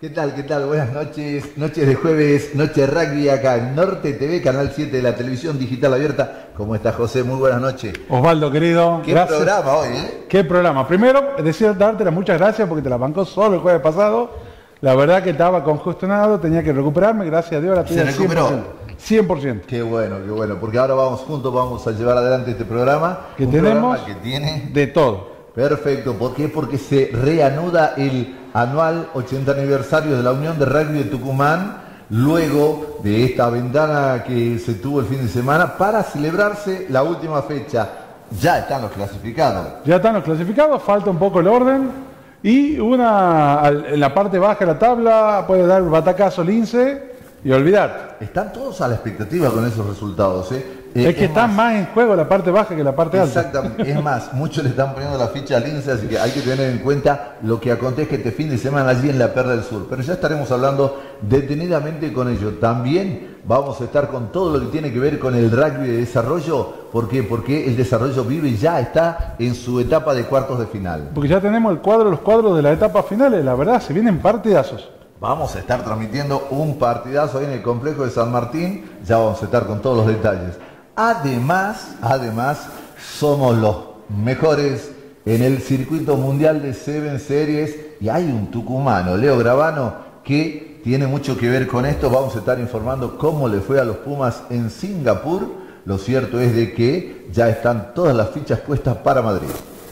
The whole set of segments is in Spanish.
¿Qué tal? ¿Qué tal? Buenas noches. Noches de jueves, noche rugby acá en Norte TV, Canal 7 de la televisión digital abierta. ¿Cómo estás, José? Muy buenas noches. Osvaldo, querido. Qué gracias. Programa hoy, ¿eh? Qué programa. Primero, deseo darte las muchas gracias porque te las bancó solo el jueves pasado. La verdad que estaba congestionado, tenía que recuperarme. Gracias a Dios, la tuya. ¿Se recuperó? 100%. Qué bueno, qué bueno. Porque ahora vamos juntos, vamos a llevar adelante este programa. Que tenemos programa que tiene de todo. Perfecto, ¿por qué? Porque se reanuda el anual 80 aniversario de la Unión de Rugby de Tucumán, luego de esta ventana que se tuvo el fin de semana para celebrarse la última fecha. Ya están los clasificados. Ya están los clasificados, falta un poco el orden y en la parte baja de la tabla puede dar batacazo Lince y olvidarte. Están todos a la expectativa con esos resultados, ¿eh? Es que está más en juego la parte baja que la parte alta. Exactamente, es más, muchos le están poniendo la ficha al Lince, así que hay que tener en cuenta lo que acontezca este fin de semana allí en la Perla del Sur. Pero ya estaremos hablando detenidamente con ello. También vamos a estar con todo lo que tiene que ver con el rugby de desarrollo. ¿Por qué? Porque el desarrollo vive y ya está en su etapa de cuartos de final. Porque ya tenemos el cuadro, los cuadros de la etapa final, la verdad, se vienen partidazos. Vamos a estar transmitiendo un partidazo ahí en el complejo de San Martín, ya vamos a estar con todos los detalles. Además, somos los mejores en el circuito mundial de Seven Series y hay un tucumano, Leo Gravano, que tiene mucho que ver con esto. Vamos a estar informando cómo le fue a los Pumas en Singapur. Lo cierto es de que ya están todas las fichas puestas para Madrid.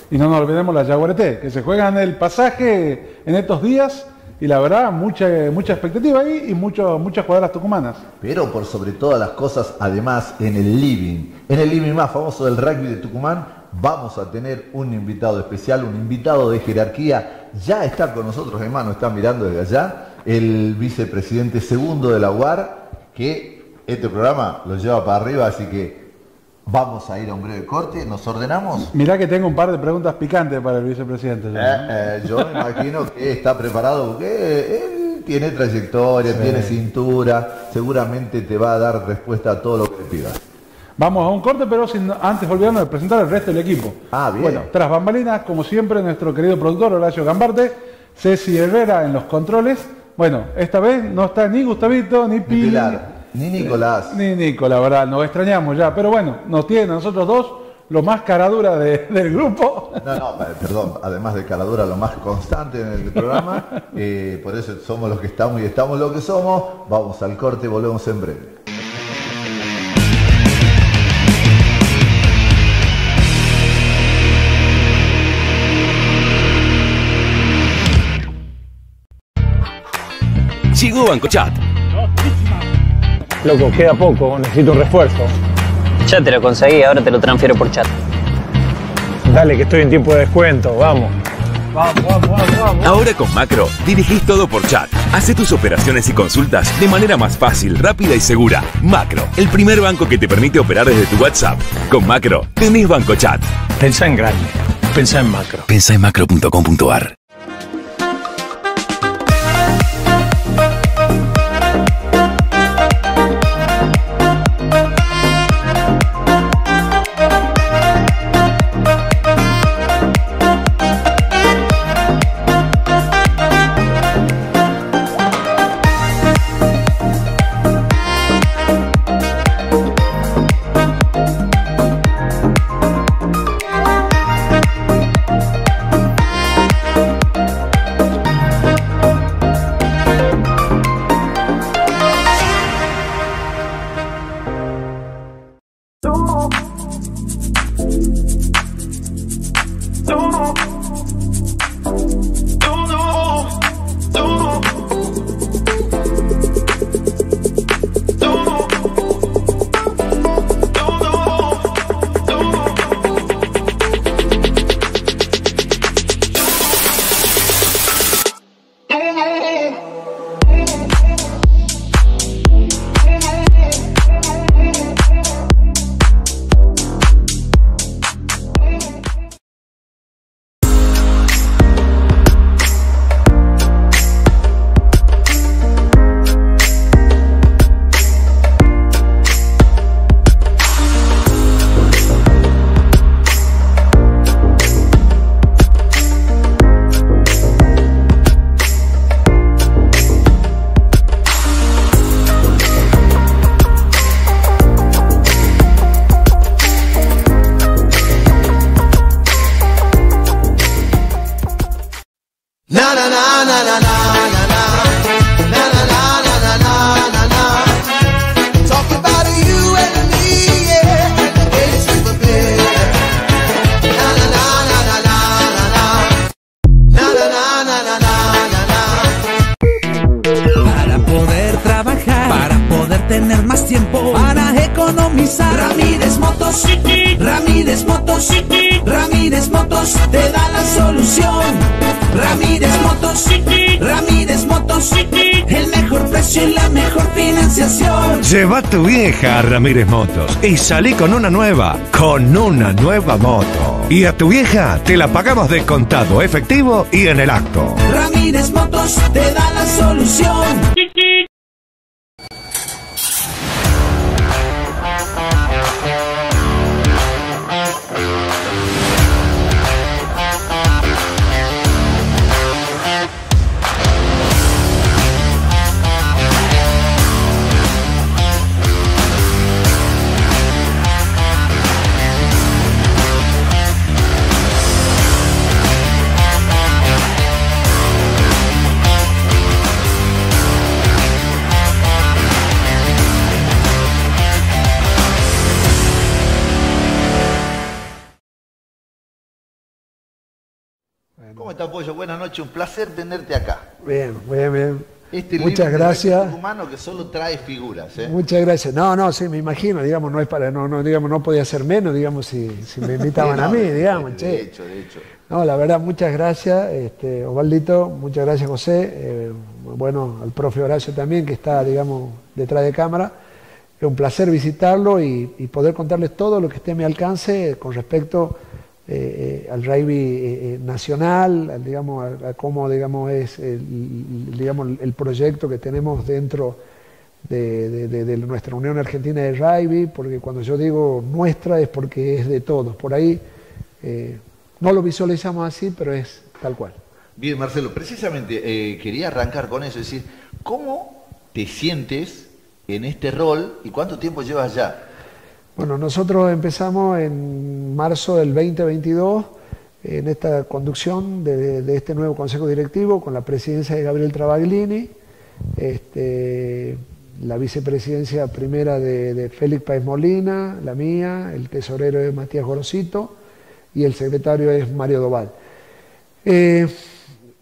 Y no nos olvidemos la Yaguareté, que se juegan el pasaje en estos días. Y la verdad, mucha expectativa ahí y muchas jugadoras tucumanas. Pero por sobre todas las cosas, además, en el living más famoso del rugby de Tucumán, vamos a tener un invitado especial, un invitado de jerarquía. Ya está con nosotros, hermano, está mirando desde allá, el vicepresidente segundo de la Aguará, que este programa lo lleva para arriba, así que vamos a ir a un breve corte, nos ordenamos. Mirá que tengo un par de preguntas picantes para el vicepresidente. Yo me imagino que está preparado porque él tiene trayectoria, tiene cintura, seguramente te va a dar respuesta a todo lo que pidas. Vamos a un corte, pero antes olvidarnos de presentar al resto del equipo. Ah, bien. Bueno, tras bambalinas, como siempre, nuestro querido productor Horacio Gambarte, Cecilia Herrera en los controles. Bueno, esta vez no está ni Gustavito, ni Pilar. Ni Nicolás. Ni Nicolás, la verdad, nos extrañamos ya. Pero bueno, nos tienen a nosotros dos lo más caradura del grupo. No, perdón, además de caradura, lo más constante en el programa. Por eso somos los que estamos y estamos lo que somos. Vamos al corte, volvemos en breve. Llegó BancoChat. Loco, queda poco, necesito un refuerzo. Ya te lo conseguí, ahora te lo transfiero por chat. Dale, que estoy en tiempo de descuento, vamos. Vamos. Ahora con Macro, dirigís todo por chat. Hacé tus operaciones y consultas de manera más fácil, rápida y segura. Macro, el primer banco que te permite operar desde tu WhatsApp. Con Macro, tenés BancoChat. Pensá en grande, pensá en Macro. Pensá en macro.com.ar. Tener más tiempo para economizar. Ramírez Motos, Ramírez Motos, Ramírez Motos te da la solución. Ramírez Motos, Ramírez Motos, el mejor precio y la mejor financiación. Lleva a tu vieja a Ramírez Motos y salí con una nueva moto. Y a tu vieja te la pagamos descontado, efectivo y en el acto. Ramírez Motos te da la solución. ¿Cómo estás, Pollo? Buenas noches, un placer tenerte acá. Bien, bien, bien. Muchas gracias. Este humano que solo trae figuras, ¿eh? Muchas gracias. No, no, sí, me imagino, digamos, no es para, no, digamos, no podía ser menos, digamos, si me invitaban no, a mí, digamos. De hecho. No, la verdad, muchas gracias, Osvaldito, muchas gracias, José, bueno, al profe Horacio también, que está, digamos, detrás de cámara. Es un placer visitarlo y poder contarles todo lo que esté a mi alcance con respecto al rugby nacional, a cómo es el proyecto que tenemos dentro de nuestra Unión Argentina de Rugby, porque cuando yo digo nuestra es porque es de todos. Por ahí no lo visualizamos así, pero es tal cual. Bien, Marcelo, precisamente quería arrancar con eso, es decir, ¿cómo te sientes en este rol y cuánto tiempo llevas ya? Bueno, nosotros empezamos en marzo del 2022 en esta conducción de este nuevo Consejo Directivo con la presidencia de Gabriel Travaglini, la vicepresidencia primera de Félix Paez Molina, la mía, el tesorero es Matías Gorosito y el secretario es Mario Doval.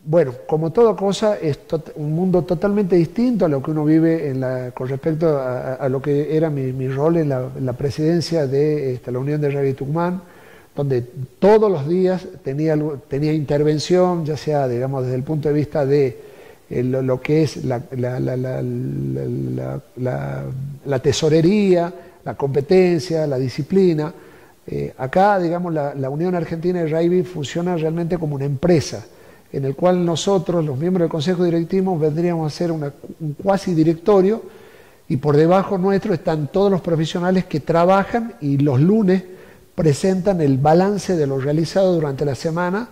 Bueno, como toda cosa, es un mundo totalmente distinto a lo que uno vive con respecto a lo que era mi rol en la presidencia de la Unión de Rugby Tucumán, donde todos los días tenía intervención, ya sea, digamos, desde el punto de vista de lo que es la tesorería, la competencia, la disciplina. Acá, digamos, la Unión Argentina de Rugby funciona realmente como una empresa, en el cual nosotros, los miembros del Consejo Directivo, vendríamos a ser un cuasi directorio y por debajo nuestro están todos los profesionales que trabajan y los lunes presentan el balance de lo realizado durante la semana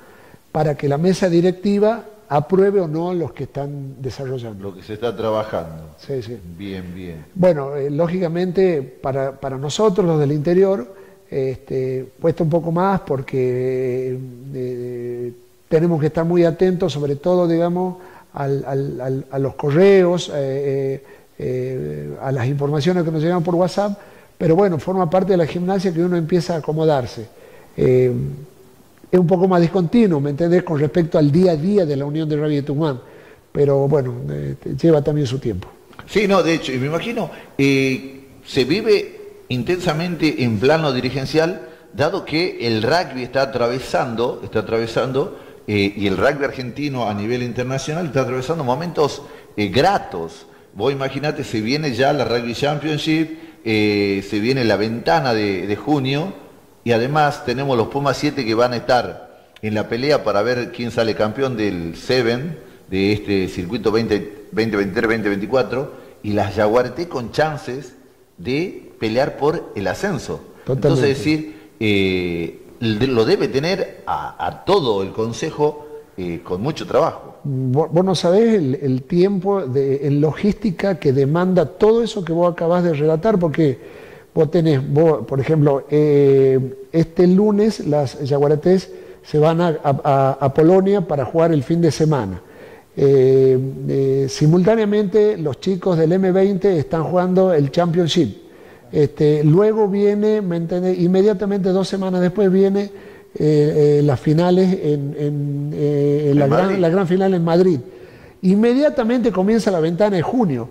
para que la mesa directiva apruebe o no los que están desarrollando. Lo que se está trabajando. Sí, sí. Bien, bien. Bueno, lógicamente para nosotros los del interior cuesta un poco más porque... tenemos que estar muy atentos, sobre todo, digamos, a los correos, a las informaciones que nos llegan por WhatsApp, pero bueno, forma parte de la gimnasia que uno empieza a acomodarse. Es un poco más discontinuo, ¿me entendés?, con respecto al día a día de la Unión de Rugby de Tucumán, pero bueno, lleva también su tiempo. Sí, no, de hecho, y me imagino, se vive intensamente en plano dirigencial, dado que el rugby está atravesando y el rugby argentino a nivel internacional está atravesando momentos gratos. Vos imaginate, se viene ya la Rugby Championship, se viene la ventana de junio y además tenemos los Pumas 7 que van a estar en la pelea para ver quién sale campeón del 7 de este circuito 2023-2024 y las Yaguareté con chances de pelear por el ascenso. Totalmente. Entonces, es decir... lo debe tener a todo el Consejo con mucho trabajo. Vos no sabés el tiempo en logística que demanda todo eso que vos acabás de relatar, porque vos, por ejemplo, este lunes las Yaguaretés se van a Polonia para jugar el fin de semana. Simultáneamente los chicos del M20 están jugando el Championship. Luego viene, ¿me entendés? Inmediatamente 2 semanas después viene las finales la gran final en Madrid. Inmediatamente comienza la ventana de junio.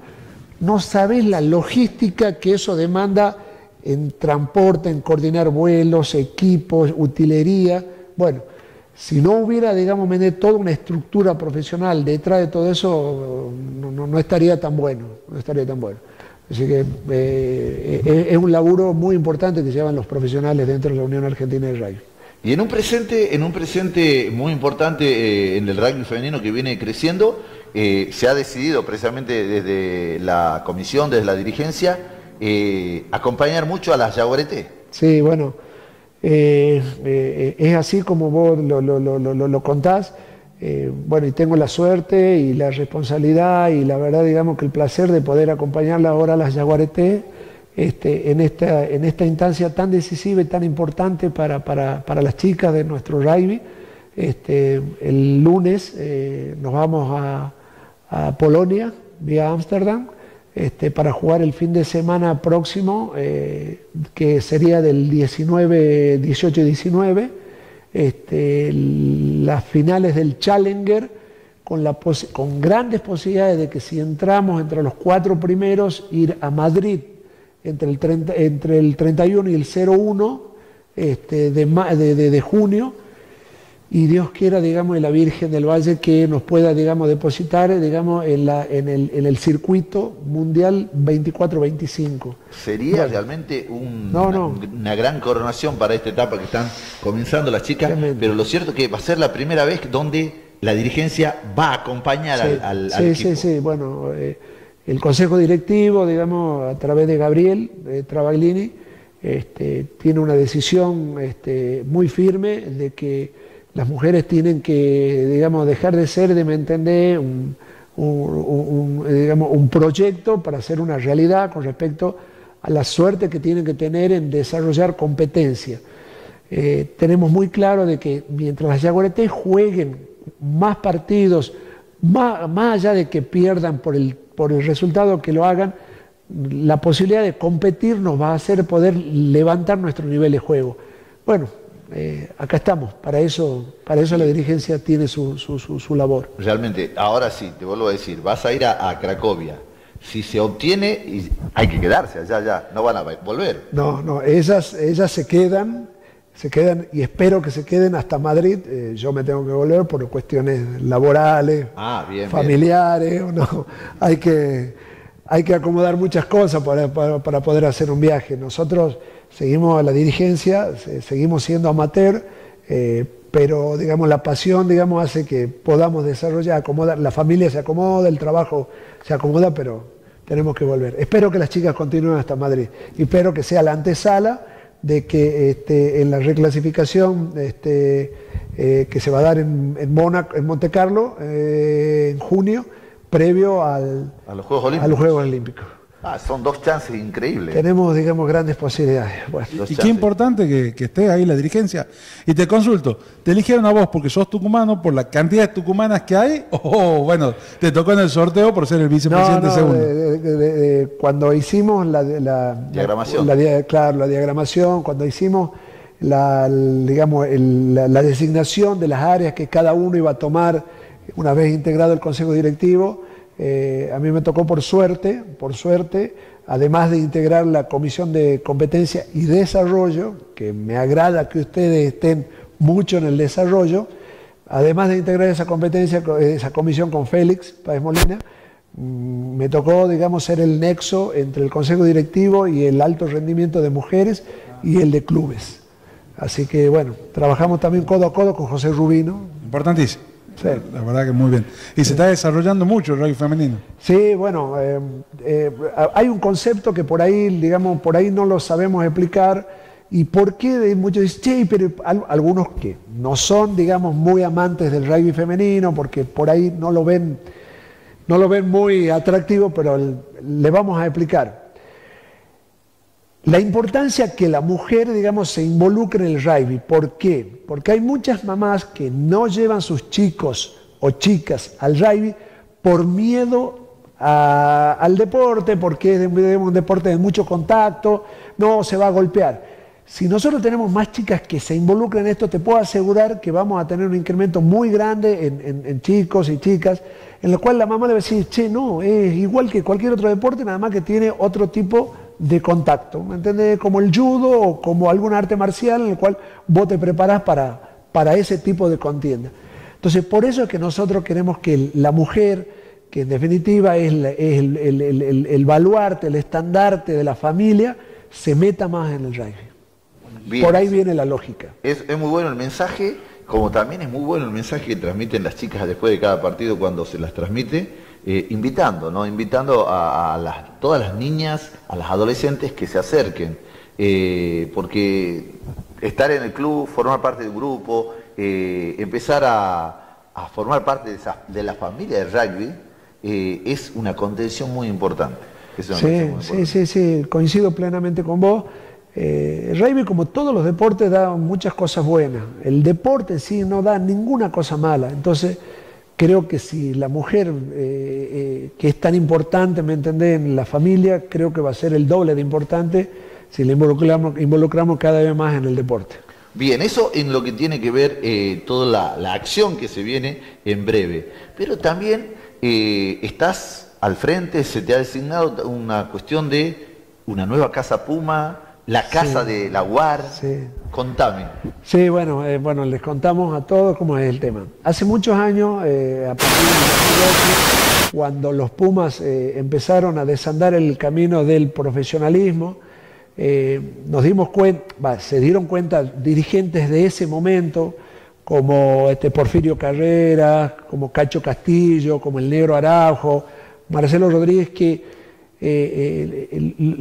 No sabés la logística que eso demanda en transporte, en coordinar vuelos, equipos, utilería. Bueno, si no hubiera, digamos, toda una estructura profesional detrás de todo eso, no estaría tan bueno, no estaría tan bueno. Así que es un laburo muy importante que llevan los profesionales dentro de la Unión Argentina de Rugby. Y en un presente muy importante en el rugby femenino que viene creciendo, se ha decidido precisamente desde la comisión, desde la dirigencia, acompañar mucho a las Yaguareté. Sí, bueno, es así como vos lo contás. Bueno, y tengo la suerte y la responsabilidad y la verdad, digamos, que el placer de poder acompañarla ahora a las Yaguareté en esta instancia tan decisiva y tan importante para las chicas de nuestro rugby. El lunes nos vamos a Polonia, vía Ámsterdam, para jugar el fin de semana próximo, que sería del 19, 18 y 19, las finales del Challenger, con grandes posibilidades de que si entramos entre los 4 primeros, ir a Madrid entre el 31 y el 01 de junio, y Dios quiera, digamos, y la Virgen del Valle que nos pueda, digamos, depositar, digamos, en el circuito mundial 24-25. Sería, bueno, realmente una gran coronación para esta etapa que están comenzando las chicas, realmente. Pero lo cierto es que va a ser la primera vez donde la dirigencia va a acompañar al equipo. Sí, bueno, el Consejo Directivo, digamos, a través de Gabriel Travaglini, tiene una decisión muy firme de que las mujeres tienen que, digamos, dejar de ser, de me entender, un proyecto para hacer una realidad con respecto a la suerte que tienen que tener en desarrollar competencia. Tenemos muy claro de que mientras las Yaguareté jueguen más partidos, más allá de que pierdan por el resultado que lo hagan, la posibilidad de competir nos va a hacer poder levantar nuestro nivel de juego. Bueno, acá estamos, para eso la dirigencia tiene su labor. Realmente, ahora sí, te vuelvo a decir, vas a ir a Cracovia. Si se obtiene, y hay que quedarse allá, no van a volver. No, ellas se quedan y espero que se queden hasta Madrid. Yo me tengo que volver por cuestiones laborales, familiares, bien. No, hay que acomodar muchas cosas para poder hacer un viaje. Nosotros seguimos a la dirigencia, seguimos siendo amateur, pero, digamos, la pasión, digamos, hace que podamos desarrollar, acomodar, la familia se acomoda, el trabajo se acomoda, pero tenemos que volver. Espero que las chicas continúen hasta Madrid y espero que sea la antesala de que en la reclasificación que se va a dar en Monte Carlo en junio, previo a los Juegos Olímpicos. Son 2 chances increíbles. Tenemos, digamos, grandes posibilidades. Bueno, y qué importante que esté ahí la dirigencia. Y te consulto, ¿te eligieron a vos porque sos tucumano, por la cantidad de tucumanas que hay? O, bueno, te tocó en el sorteo por ser el vicepresidente segundo. Cuando hicimos la diagramación, cuando hicimos la designación de las áreas que cada uno iba a tomar una vez integrado el Consejo Directivo, a mí me tocó por suerte, además de integrar la Comisión de Competencia y Desarrollo, que me agrada que ustedes estén mucho en el desarrollo, además de integrar esa comisión con Félix Paez Molina, me tocó, digamos, ser el nexo entre el Consejo Directivo y el alto rendimiento de mujeres y el de clubes. Así que, bueno, trabajamos también codo a codo con José Rubino. Importantísimo. Sí. La verdad que muy bien. Y se está desarrollando mucho el rugby femenino. Sí, bueno, hay un concepto que por ahí, digamos, por ahí no lo sabemos explicar. ¿Y por qué? Muchos dicen, che, pero algunos que no son, digamos, muy amantes del rugby femenino, porque por ahí no lo ven muy atractivo, pero le vamos a explicar. La importancia que la mujer, digamos, se involucre en el rugby. ¿Por qué? Porque hay muchas mamás que no llevan sus chicos o chicas al rugby por miedo al deporte, porque es un deporte de mucho contacto, no se va a golpear. Si nosotros tenemos más chicas que se involucren en esto, te puedo asegurar que vamos a tener un incremento muy grande en chicos y chicas, en lo cual la mamá le va a decir, che, no, es igual que cualquier otro deporte, nada más que tiene otro tipo de contacto, ¿me entiendes? Como el judo o como algún arte marcial en el cual vos te preparás para ese tipo de contienda. Entonces, por eso es que nosotros queremos que la mujer, que en definitiva es el baluarte, el estandarte de la familia, se meta más en el rugby. Bien. Por ahí viene la lógica. Es muy bueno el mensaje, como también es muy bueno el mensaje que transmiten las chicas después de cada partido cuando se las transmite, invitando, ¿no? Invitando a todas las niñas, a las adolescentes que se acerquen, porque estar en el club, formar parte de un grupo, empezar a formar parte de la familia del rugby, es una contención muy importante. Sí, coincido plenamente con vos. El rugby, como todos los deportes, da muchas cosas buenas. El deporte en sí no da ninguna cosa mala. Entonces, creo que si la mujer, que es tan importante, ¿me entendés?, en la familia, creo que va a ser el doble de importante si la involucramos cada vez más en el deporte. Bien, eso en lo que tiene que ver toda la acción que se viene en breve. Pero también estás al frente, se te ha designado una cuestión de una nueva Casa Puma... La casa de la UAR, contame. Sí, bueno, les contamos a todos cómo es el tema. Hace muchos años, a partir de 2008, cuando los Pumas empezaron a desandar el camino del profesionalismo, nos dimos cuenta, se dieron cuenta dirigentes de ese momento, como Porfirio Carreras, como Cacho Castillo, como el Negro Araujo, Marcelo Rodríguez, que...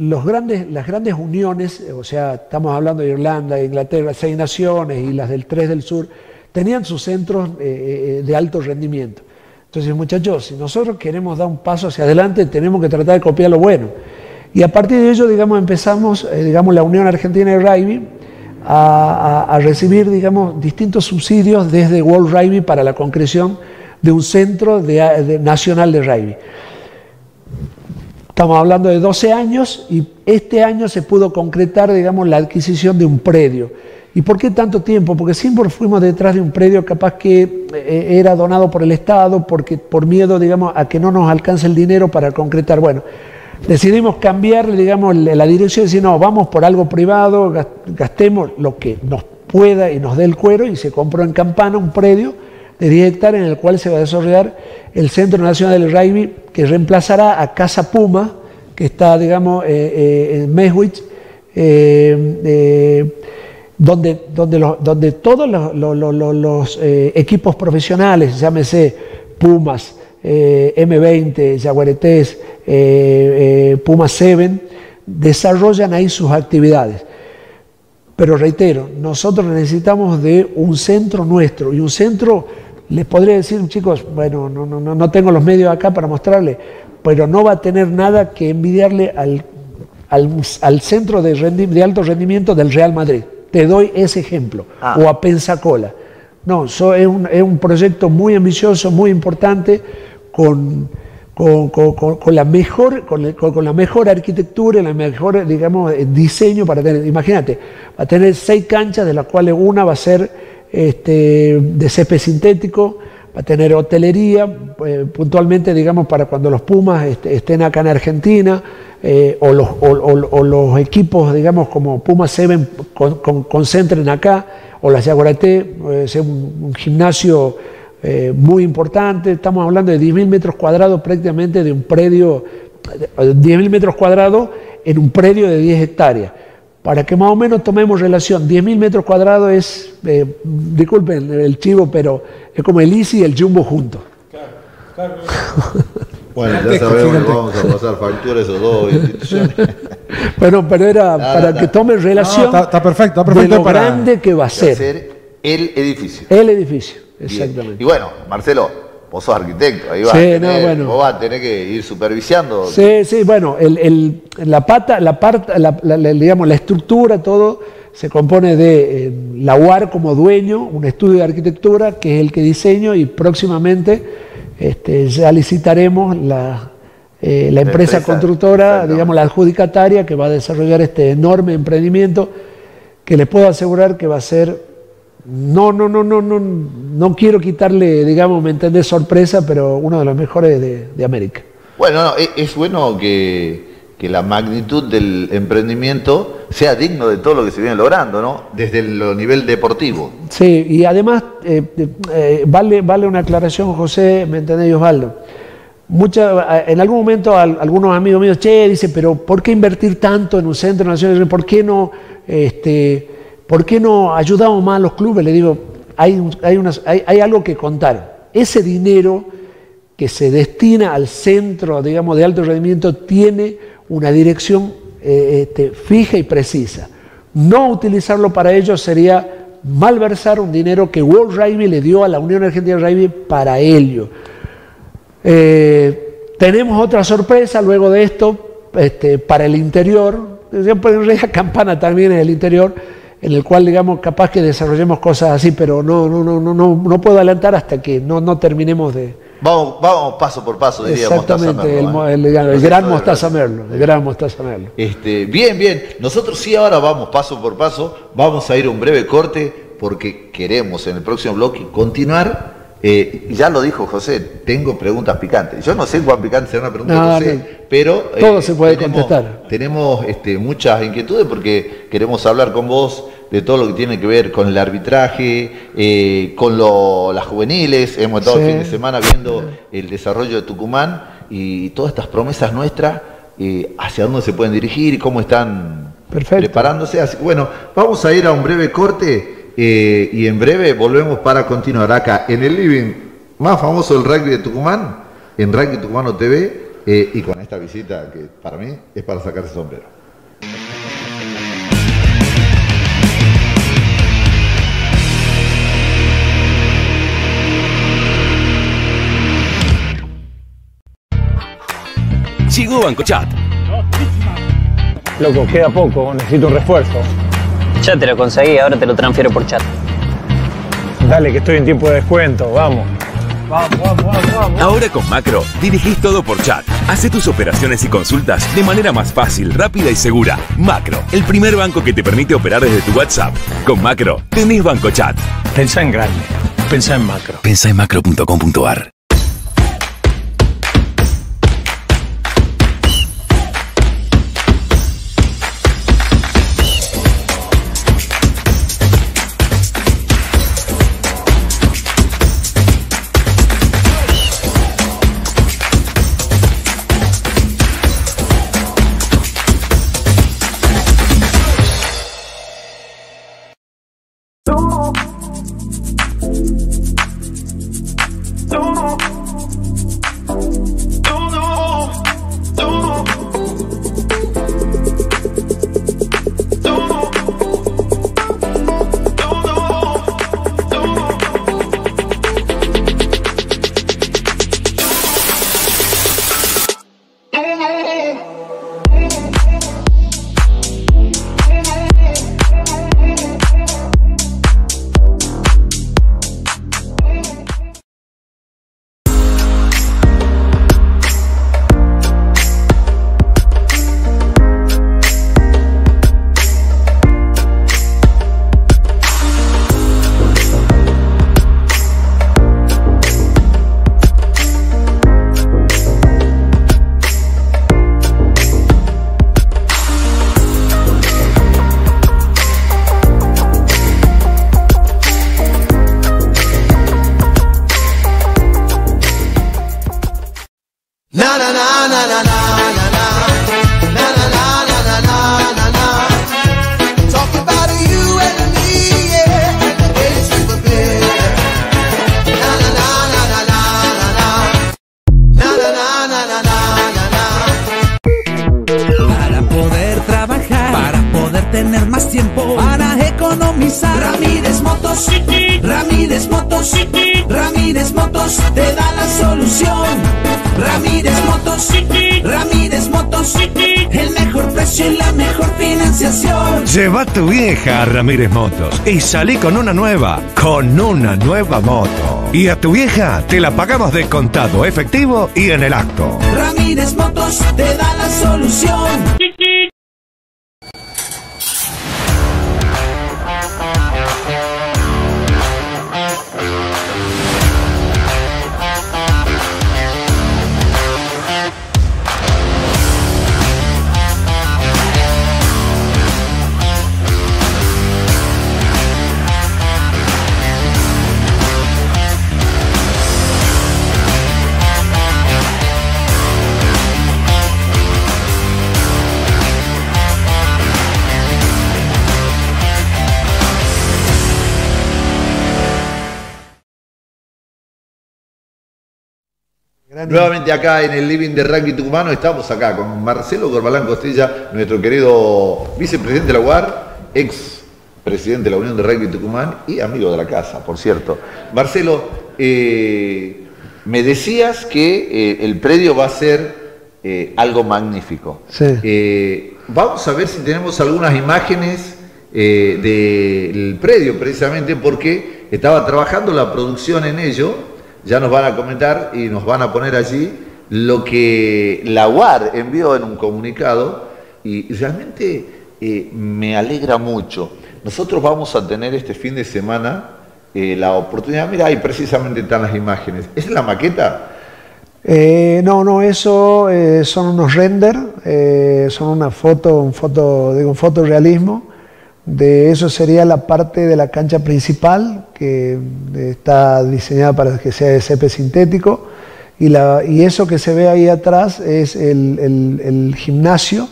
las grandes uniones, o sea, estamos hablando de Irlanda, Inglaterra, 6 naciones y las del 3 del sur, tenían sus centros de alto rendimiento. Entonces, muchachos, si nosotros queremos dar un paso hacia adelante, tenemos que tratar de copiar lo bueno. Y a partir de ello, digamos, empezamos, la Unión Argentina de Rugby a recibir, digamos, distintos subsidios desde World Rugby para la concreción de un centro nacional de rugby. Estamos hablando de 12 años y este año se pudo concretar, digamos, la adquisición de un predio. ¿Y por qué tanto tiempo? Porque siempre fuimos detrás de un predio capaz que era donado por el Estado, porque por miedo, digamos, a que no nos alcance el dinero para concretar. Bueno, decidimos cambiar, digamos, la dirección y decir, no, vamos por algo privado, gastemos lo que nos pueda y nos dé el cuero, y se compró en Campana un predio de 10 hectáreas en el cual se va a desarrollar el Centro Nacional del Rugby, que reemplazará a Casa Puma, que está, digamos, en Meswich, donde todos los equipos profesionales, llámese Pumas, M20, Yaguaretés, Pumas 7, desarrollan ahí sus actividades. Pero reitero, nosotros necesitamos de un centro nuestro, y un centro, les podría decir, chicos, bueno, no tengo los medios acá para mostrarles, pero no va a tener nada que envidiarle al centro de alto rendimiento del Real Madrid. Te doy ese ejemplo, o a Pensacola. No, es un proyecto muy ambicioso, muy importante, con la mejor arquitectura y la mejor, digamos, diseño para tener. Imagínate, va a tener 6 canchas, de las cuales una va a ser de césped sintético, va a tener hotelería, puntualmente, digamos, para cuando los Pumas estén acá en Argentina, o los equipos, digamos, como Pumas 7 concentren acá, o las Yaguareté, un gimnasio muy importante. Estamos hablando de 10.000 metros cuadrados prácticamente de un predio, 10.000 metros cuadrados en un predio de 10 hectáreas. Para que más o menos tomemos relación, 10.000 metros cuadrados es, disculpen el chivo, pero es como el ICI y el Jumbo juntos. Claro. Bueno, ya sabemos que vamos a pasar facturas esos dos instituciones. Bueno, pero era para que tomen relación está perfecto de lo grande que va a ser el edificio. El edificio. Exactamente. Bien. Y bueno, Marcelo, vos sos arquitecto, ahí vas, vos vas a tener que ir supervisando. Sí, bueno, la estructura, todo se compone de la UAR como dueño, un estudio de arquitectura que es el que diseño, y próximamente ya licitaremos la empresa constructora, digamos la adjudicataria, que va a desarrollar este enorme emprendimiento, que les puedo asegurar que va a ser... No quiero quitarle, digamos, me entendés, sorpresa, pero uno de los mejores de América. Bueno, es bueno que la magnitud del emprendimiento sea digno de todo lo que se viene logrando, ¿no? Desde el nivel deportivo. Sí, y además, vale una aclaración, José, ¿me entendés, Osvaldo? En algún momento algunos amigos míos, che, dice, pero ¿por qué invertir tanto en un centro nacional? ¿Por qué no, ¿por qué no ayudamos más a los clubes? Le digo, hay algo que contar. Ese dinero que se destina al centro, digamos, de alto rendimiento, tiene una dirección fija y precisa. No utilizarlo para ello sería malversar un dinero que World Rugby le dio a la Unión Argentina de Rugby para ello. Tenemos otra sorpresa luego de esto para el interior. En realidad Campana también es el interior, en el cual, digamos, capaz que desarrollemos cosas así, pero no puedo adelantar hasta que no terminemos de... Vamos paso por paso, diría Mostaza Merlo. El gran Mostaza Merlo, el gran Mostaza Merlo. Bien. Nosotros sí ahora vamos paso por paso, vamos a ir a un breve corte porque queremos en el próximo bloque continuar. Ya lo dijo José, tengo preguntas picantes. Yo no sé cuán picante será una pregunta de José, pero todo se puede contestar. Tenemos muchas inquietudes porque queremos hablar con vos de todo lo que tiene que ver con el arbitraje, con las juveniles. Hemos estado el fin de semana viendo el desarrollo de Tucumán y todas estas promesas nuestras, hacia dónde se pueden dirigir y cómo están preparándose. Así, bueno, vamos a ir a un breve corte y en breve volvemos para continuar acá en el living más famoso del rugby de Tucumán, en Rugby Tucumano TV, y con esta visita que para mí es para sacarse sombrero. Llegó BancoChat. Loco, queda poco, necesito un refuerzo. Ya te lo conseguí, ahora te lo transfiero por chat. Dale, que estoy en tiempo de descuento, vamos. Vamos. Ahora con Macro, dirigís todo por chat. Hacé tus operaciones y consultas de manera más fácil, rápida y segura. Macro, el primer banco que te permite operar desde tu WhatsApp. Con Macro, tenés BancoChat. Pensá en grande, pensá en Macro. Pensá en macro.com.ar. precio y la mejor financiación. Lleva tu vieja a Ramírez Motos y salí con una nueva moto. Y a tu vieja te la pagamos descontado, efectivo y en el acto. Ramírez Motos te da la solución. Nuevamente acá en el living de Rugby Tucumano estamos acá con Marcelo Corbalán Costilla, nuestro querido vicepresidente de la UAR, ex presidente de la Unión de Rugby Tucumán y amigo de la casa, por cierto. Marcelo, me decías que el predio va a ser algo magnífico. Sí. Vamos a ver si tenemos algunas imágenes del predio, precisamente porque estaba trabajando la producción en ello. Ya nos van a comentar y nos van a poner allí lo que la UAR envió en un comunicado y realmente me alegra mucho. Nosotros vamos a tener este fin de semana la oportunidad, mirá, ahí precisamente están las imágenes. ¿Es la maqueta? No, eso son unos renders, son una foto, un fotorrealismo. De eso sería la parte de la cancha principal, que está diseñada para que sea de césped sintético, y eso que se ve ahí atrás es el gimnasio,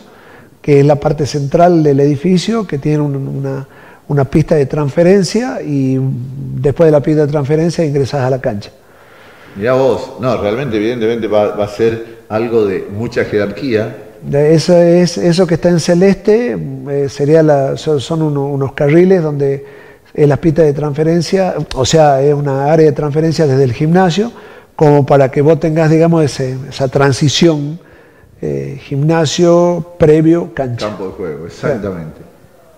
que es la parte central del edificio, que tiene una pista de transferencia, y después de la pista de transferencia ingresás a la cancha. Mirá vos, no, realmente evidentemente va a ser algo de mucha jerarquía. Eso que está en celeste son unos carriles donde las pistas de transferencia, o sea, es una área de transferencia desde el gimnasio, como para que vos tengas, digamos, esa transición, gimnasio, previo, cancha. Campo de juego, exactamente.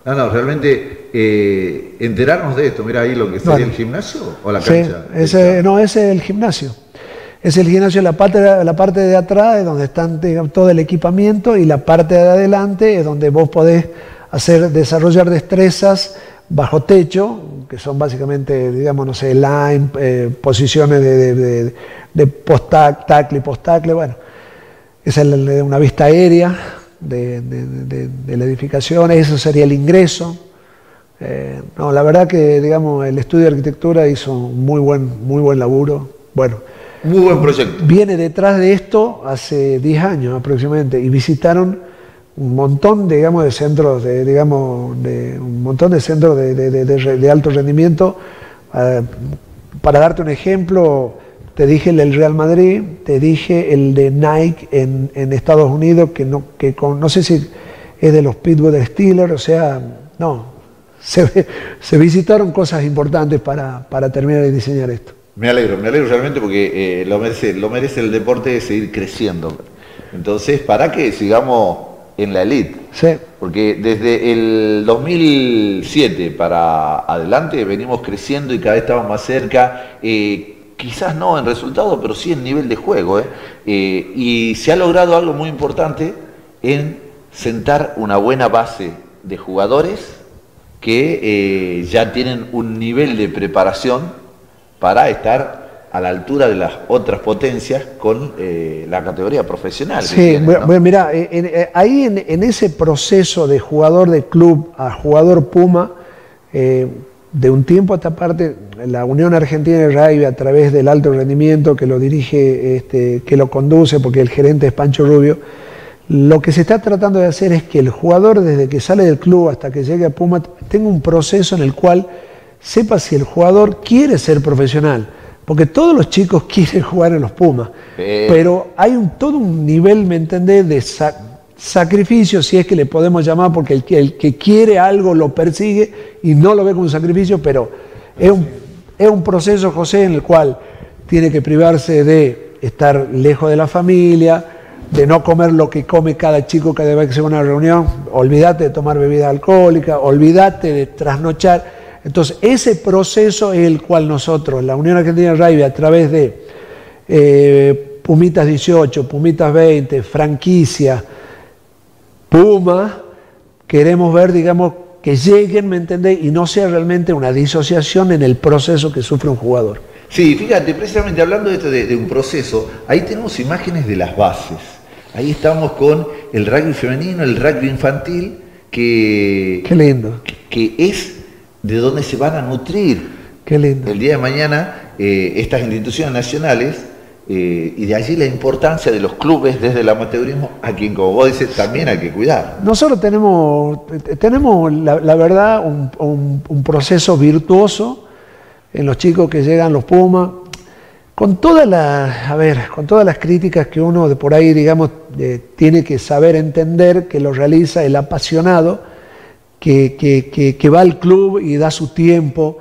Claro. No, realmente enterarnos de esto, mira ahí lo que sería el gimnasio o la cancha. Sí, ese es el gimnasio. Es el gimnasio, la parte de atrás es donde están, digamos, todo el equipamiento, y la parte de adelante es donde vos podés desarrollar destrezas bajo techo, que son básicamente, digamos, no sé, line, posiciones de post-tackle y post-tackle. Bueno, esa es una vista aérea de la edificación, eso sería el ingreso. No, la verdad que, digamos, el estudio de arquitectura hizo un muy buen laburo. Bueno. Muy buen proyecto. Viene detrás de esto hace 10 años aproximadamente, y visitaron un montón, digamos, de centros de alto rendimiento. Para darte un ejemplo, te dije el del Real Madrid, te dije el de Nike en Estados Unidos, no sé si es de los Pittsburgh Steelers, o sea, no. Se visitaron cosas importantes para terminar de diseñar esto. Me alegro realmente porque lo merece el deporte de seguir creciendo. Entonces, para que sigamos en la elite. Sí. Porque desde el 2007 para adelante venimos creciendo y cada vez estamos más cerca. Quizás no en resultado, pero sí en nivel de juego. Y se ha logrado algo muy importante en sentar una buena base de jugadores que ya tienen un nivel de preparación para estar a la altura de las otras potencias con la categoría profesional. Sí, tienen, ¿no? Bueno, mirá, ahí en ese proceso de jugador de club a jugador Puma, de un tiempo a esta parte, la Unión Argentina de Rugby, a través del alto rendimiento que lo dirige, que lo conduce, porque el gerente es Pancho Rubio, lo que se está tratando de hacer es que el jugador, desde que sale del club hasta que llegue a Puma, tenga un proceso en el cual sepa si el jugador quiere ser profesional, porque todos los chicos quieren jugar en los Pumas, pero hay todo un nivel, ¿me entendés?, de sacrificio, si es que le podemos llamar, porque el que quiere algo lo persigue y no lo ve como un sacrificio, pero es un proceso, José, en el cual tiene que privarse de estar lejos de la familia, de no comer lo que come cada chico cada vez que se va a una reunión, olvídate de tomar bebida alcohólica, olvídate de trasnochar. Entonces, ese proceso es el cual nosotros, la Unión Argentina de Rugby, a través de Pumitas 18, Pumitas 20, franquicia, Puma, queremos ver, digamos, que lleguen, ¿me entendés? Y no sea realmente una disociación en el proceso que sufre un jugador. Sí, fíjate, precisamente hablando de esto de un proceso, ahí tenemos imágenes de las bases. Ahí estamos con el rugby femenino, el rugby infantil, que... Qué lindo. Que es de donde se van a nutrir. Qué lindo. El día de mañana estas instituciones nacionales, y de allí la importancia de los clubes desde el amateurismo, a quien, como vos dices, también hay que cuidar. Nosotros tenemos la verdad, un proceso virtuoso en los chicos que llegan, los Pumas, con todas las críticas que uno de por ahí, digamos, tiene que saber entender que lo realiza el apasionado, que va al club y da su tiempo,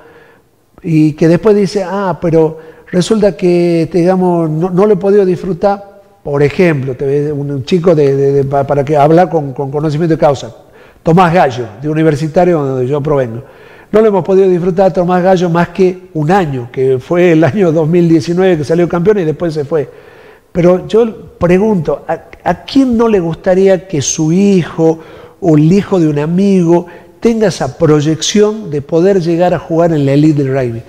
y que después dice, ah, pero resulta que, digamos, no lo he podido disfrutar. Por ejemplo, un chico para que habla con conocimiento de causa, Tomás Gallo, de Universitario, donde yo provengo. No lo hemos podido disfrutar a Tomás Gallo más que un año, que fue el año 2019 que salió campeón y después se fue. Pero yo pregunto, ¿a quién no le gustaría que su hijo o el hijo de un amigo tenga esa proyección de poder llegar a jugar en la elite del rugby?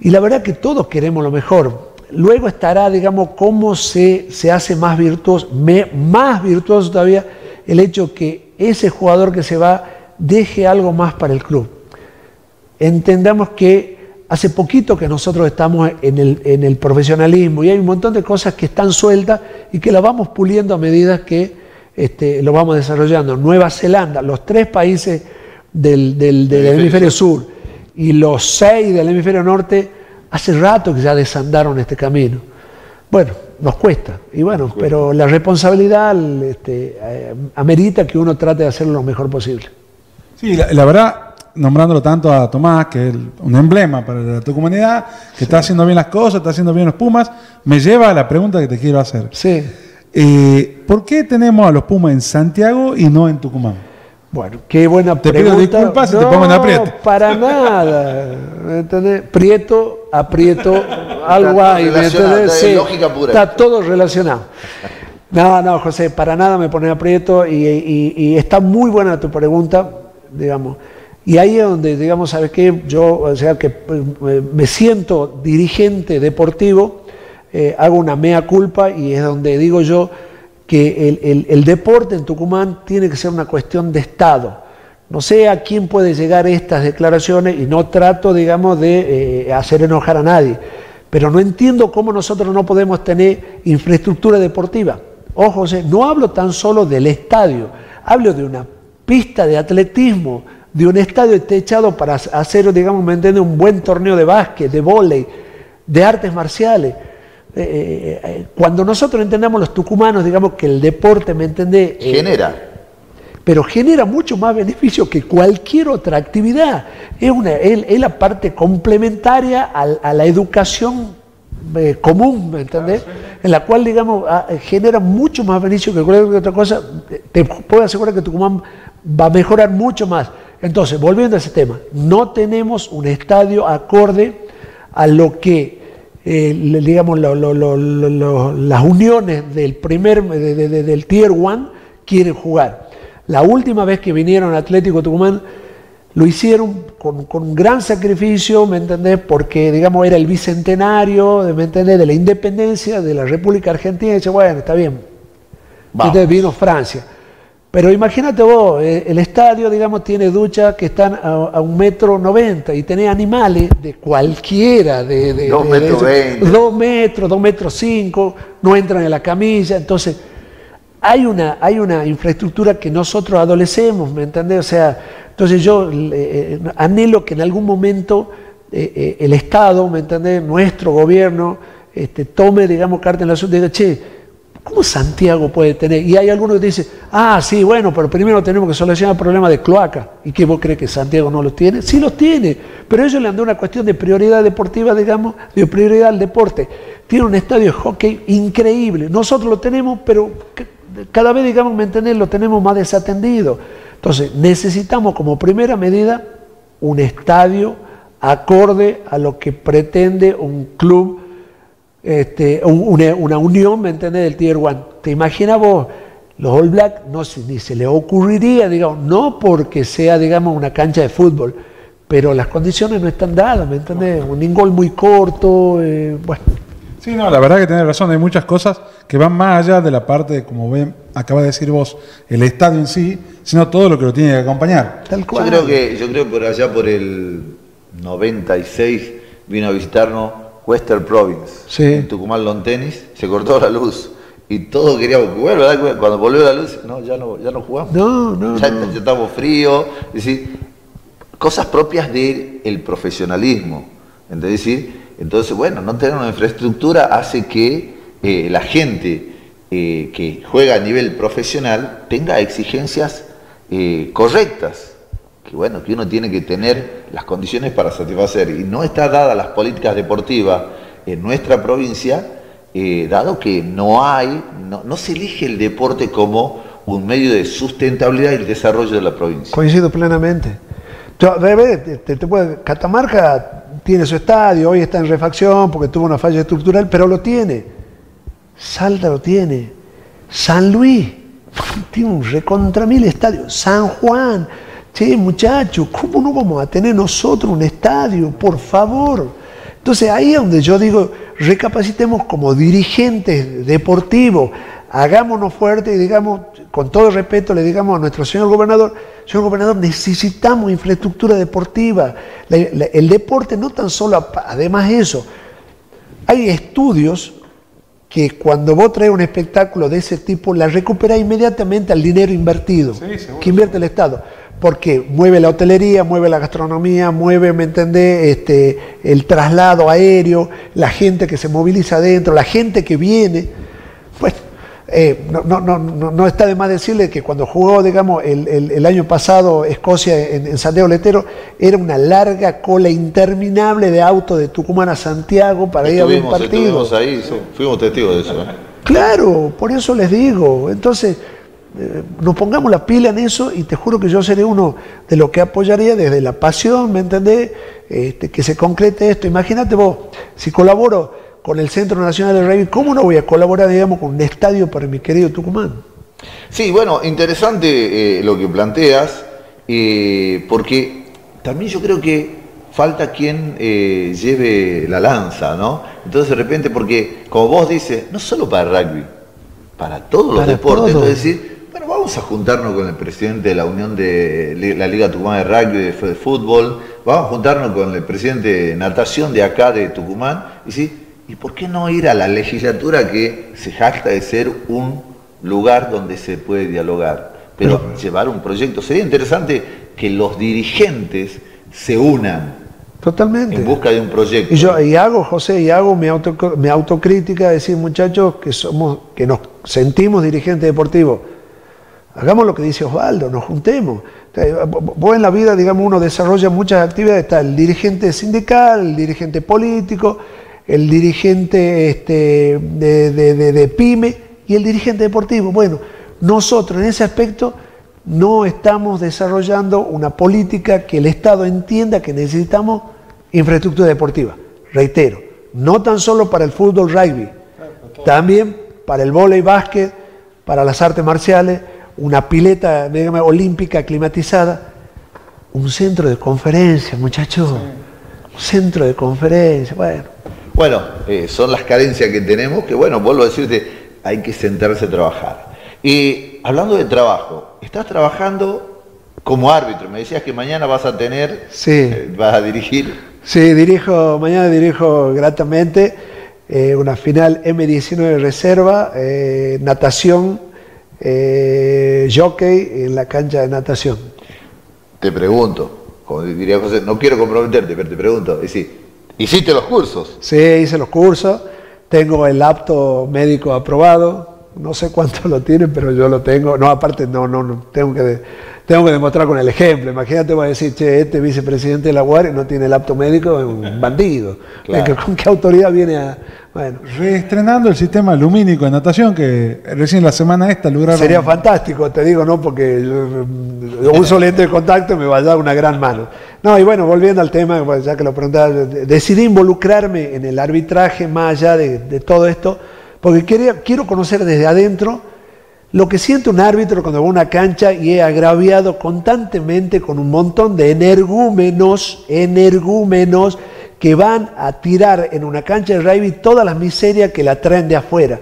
Y la verdad que todos queremos lo mejor. Luego estará, digamos, cómo se hace más virtuoso, más virtuoso todavía, el hecho que ese jugador que se va deje algo más para el club. Entendamos que hace poquito que nosotros estamos en el profesionalismo y hay un montón de cosas que están sueltas y que las vamos puliendo a medida que lo vamos desarrollando. Nueva Zelanda, los 3 países del hemisferio sur y los 6 del hemisferio norte, hace rato que ya desandaron este camino. Bueno, nos cuesta, y bueno, pero la responsabilidad amerita que uno trate de hacerlo lo mejor posible. Sí, la verdad, nombrándolo tanto a Tomás, que es un emblema para tu comunidad, que sí, está haciendo bien las cosas, está haciendo bien los Pumas, me lleva a la pregunta que te quiero hacer. Sí. ¿Por qué tenemos a los Pumas en Santiago y no en Tucumán? Bueno, qué buena pregunta. Te pido disculpas si te pongo en aprieto. No, para nada. ¿Entendés? Prieto, aprieto, algo ahí. Sí, lógica pura. Está todo relacionado. No, José, para nada me pone aprieto y está muy buena tu pregunta, digamos. Y ahí es donde, digamos, ¿sabes qué? Yo, o sea, que me siento dirigente deportivo, hago una mea culpa y es donde digo yo que el deporte en Tucumán tiene que ser una cuestión de Estado. No sé a quién puede llegar estas declaraciones y no trato, digamos, de hacer enojar a nadie, pero no entiendo cómo nosotros no podemos tener infraestructura deportiva. Ojo, José, no hablo tan solo del estadio, hablo de una pista de atletismo, de un estadio techado para hacer, digamos, ¿me entiendes?, un buen torneo de básquet, de vóley, de artes marciales. Cuando nosotros entendamos los tucumanos, digamos, que el deporte, ¿me entendés? Genera. Pero genera mucho más beneficio que cualquier otra actividad. Es la parte complementaria a la educación común, ¿me entendés? Claro, sí. En la cual, digamos, genera mucho más beneficio que cualquier otra cosa. Te puedo asegurar que Tucumán va a mejorar mucho más. Entonces, volviendo a ese tema, no tenemos un estadio acorde a lo que, digamos, las uniones del Tier 1 quieren jugar. La última vez que vinieron a Atlético Tucumán, lo hicieron con gran sacrificio, ¿me entendés? Porque, digamos, era el bicentenario, ¿me entendés?, de la independencia de la República Argentina. Y dice, bueno, está bien. Vamos. Entonces vino Francia. Pero imagínate vos, el estadio, digamos, tiene duchas que están a 1,90 m y tenés animales de cualquiera, de 2,20 m, 2 metros, 2,05 m, no entran en la camilla. Entonces, hay una infraestructura que nosotros adolecemos, ¿me entendés? O sea, entonces yo anhelo que en algún momento el Estado, ¿me entendés?, nuestro gobierno, tome, digamos, carta en el asunto y diga, che, ¿cómo Santiago puede tener? Y hay algunos que dicen, ah, sí, bueno, pero primero tenemos que solucionar el problema de cloaca. ¿Y qué, vos crees que Santiago no los tiene? Sí los tiene, pero ellos le han dado una cuestión de prioridad deportiva, digamos, de prioridad al deporte. tiene un estadio de hockey increíble. Nosotros lo tenemos, pero cada vez, digamos, ¿me entendés?, lo tenemos más desatendido. Entonces, necesitamos como primera medida un estadio acorde a lo que pretende un club, una unión, ¿me entendés?, del Tier 1. ¿Te imaginas vos? Los All Blacks no, ni se le ocurriría, digamos, no porque sea, digamos, una cancha de fútbol, pero las condiciones no están dadas, ¿me entendés? Un ingol muy corto, bueno. Sí, no, la verdad que tenés razón, hay muchas cosas que van más allá de la parte, de, como ven, acabas de decir vos, el estadio en sí, sino todo lo que lo tiene que acompañar. Tal cual. Yo creo que por allá, por el 96, vino a visitarnos Western Province, sí, en Tucumán Lawn Tennis, se cortó la luz. Y todos queríamos jugar, ¿verdad? Cuando volvió la luz, no, ya no jugamos. Ya estamos fríos. Es decir, cosas propias del profesionalismo. ¿Entendés? Entonces, bueno, no tener una infraestructura hace que la gente que juega a nivel profesional tenga exigencias correctas. Que bueno, que uno tiene que tener las condiciones para satisfacer. Y no está dada las políticas deportivas en nuestra provincia. Dado que no se elige el deporte como un medio de sustentabilidad y el desarrollo de la provincia. Coincido plenamente. Catamarca tiene su estadio, hoy está en refacción porque tuvo una falla estructural, pero lo tiene. Salta lo tiene. San Luis tiene un recontra mil estadios. San Juan, che, muchachos, ¿cómo no vamos a tener nosotros un estadio? Por favor. Entonces ahí es donde yo digo, recapacitemos como dirigentes deportivos, hagámonos fuertes y digamos, con todo respeto le digamos a nuestro señor gobernador, necesitamos infraestructura deportiva. El deporte no tan solo, además eso, hay estudios que cuando vos traes un espectáculo de ese tipo, la recuperás inmediatamente al dinero invertido, que invierte el Estado. Porque mueve la hotelería, mueve la gastronomía, mueve, ¿me entendés?, el traslado aéreo, la gente que se moviliza adentro, la gente que viene. Pues no está de más decirle que cuando jugó, digamos, el año pasado Escocia en Santiago del Estero, era una larga cola interminable de autos de Tucumán a Santiago para ir a un partido. Estuvimos ahí, fuimos testigos de eso. Claro, por eso les digo. Entonces, nos pongamos la pila en eso y te juro que yo seré uno de los que apoyaría desde la pasión, ¿me entendés? Que se concrete esto. Imagínate vos, si colaboro con el Centro Nacional del Rugby, ¿cómo no voy a colaborar, digamos, con un estadio para mi querido Tucumán? Sí, bueno, interesante lo que planteas, porque también yo creo que falta quien lleve la lanza, ¿no? Entonces, de repente, porque como vos dices, no solo para el rugby, para todos los deportes, todo. Entonces decir, bueno, vamos a juntarnos con el presidente de la Unión de la Liga Tucumana de Rugby de Fútbol, vamos a juntarnos con el presidente de Natación de acá de Tucumán, y sí, ¿y por qué no ir a la legislatura que se jacta de ser un lugar donde se puede dialogar? Pero llevar un proyecto, sería interesante que los dirigentes se unan. Totalmente. En busca de un proyecto. Y hago, José, mi autocrítica, decir, muchachos, que nos sentimos dirigentes deportivos. Hagamos lo que dice Osvaldo, nos juntemos. Vos en la vida, digamos, uno desarrolla muchas actividades, está el dirigente sindical, el dirigente político, el dirigente de PYME y el dirigente deportivo. Bueno, nosotros en ese aspecto no estamos desarrollando una política que el Estado entienda que necesitamos infraestructura deportiva. Reitero, no tan solo para el fútbol rugby, también para el vóley básquet, para las artes marciales, una pileta olímpica climatizada, un centro de conferencia, muchachos, un centro de conferencia, bueno. Son las carencias que tenemos, que bueno, vuelvo a decirte, hay que sentarse a trabajar. Y hablando de trabajo, estás trabajando como árbitro, me decías que mañana vas a tener, vas a dirigir. Sí, mañana dirijo gratamente una final M19 Reserva, natación, jockey en la cancha de natación. Te pregunto, como diría José, no quiero comprometerte, pero te pregunto, ¿hiciste los cursos? Sí, hice los cursos, tengo el apto médico aprobado. No sé cuánto lo tienen, pero yo lo tengo. No, aparte, no, tengo que tengo que demostrar con el ejemplo. Imagínate, voy a decir, che, este vicepresidente de la UAR no tiene el apto médico, es un bandido. Claro. ¿Con qué autoridad viene a...? Bueno. Reestrenando el sistema lumínico de natación, que recién la semana esta lograron... Sería fantástico, te digo, ¿no? Porque yo uso lente de contacto y me va a dar una gran mano. No, y bueno, volviendo al tema, ya que lo preguntaba, decidí involucrarme en el arbitraje más allá de todo esto, porque quiero conocer desde adentro lo que siente un árbitro cuando va a una cancha y es agraviado constantemente con un montón de energúmenos que van a tirar en una cancha de rugby todas las miserias que la traen de afuera.